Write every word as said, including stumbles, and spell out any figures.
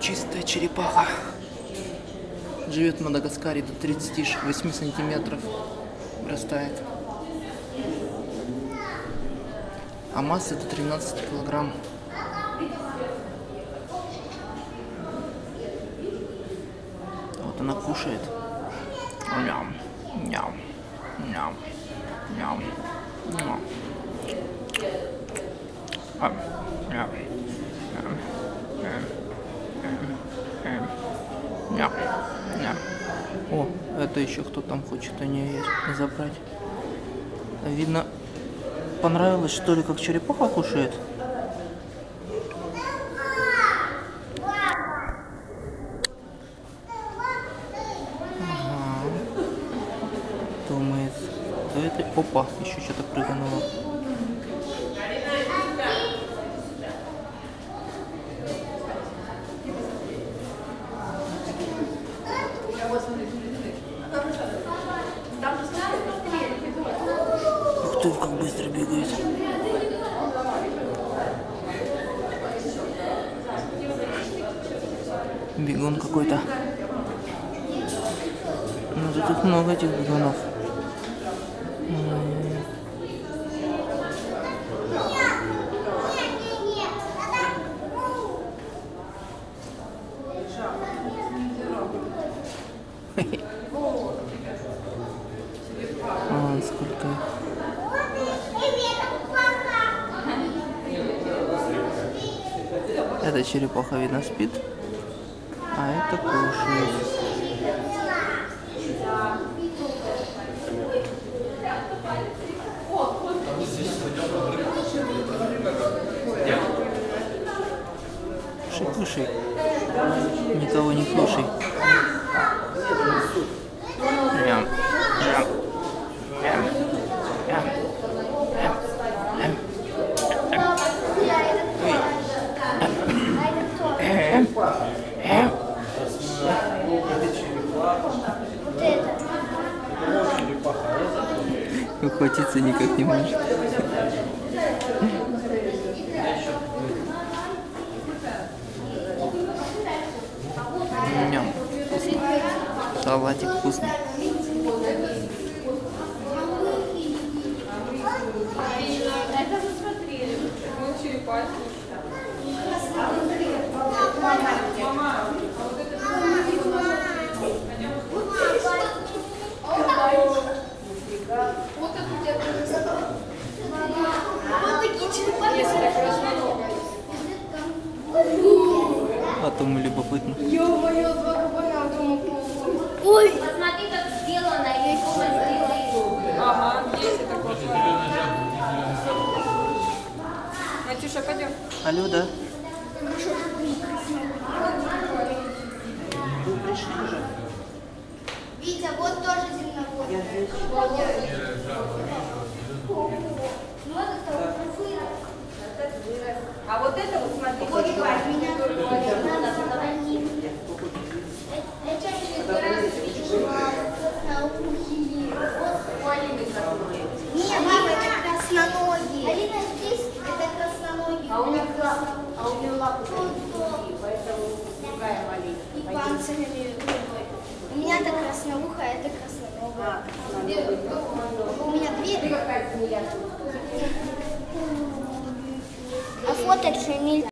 Чистая черепаха. Живет в Мадагаскаре до тридцати восьми сантиметров. Вырастает. А масса это тринадцать килограмм. Вот она кушает. Ням, ням, ням, ням, ням. А, ням, ням, ням, ням, ням. О, это еще кто там хочет у нее забрать. Видно, понравилось, что ли, как черепаха кушает. Ага. Думает. Да это... Опа, еще что-то прыгануло. Ух ты, как быстро бегает. Бегун какой-то. Ну, тут их много, этих бегунов. Вон сколько их. Эта черепаха, видно, спит, а это кушает. Кушай, кушай. Никого не кушай. Ням, ням, ням, ням, ням, ням. Ухватиться никак не может. Ням. Салатик вкусный. А то мы любопытны. Ой, посмотри, как сделано. Я его сделаю. Ага, есть это кошка. Матюша, пойдем. Алло, да. Вы пришли уже. Витя, вот тоже земновод. Я здесь. А вот это вот, смотри, вот меня а у нее лапы такие, поэтому другая болезнь. И панцирями. У меня это красноуха, а это красноногая. У меня две. А фото же нельзя.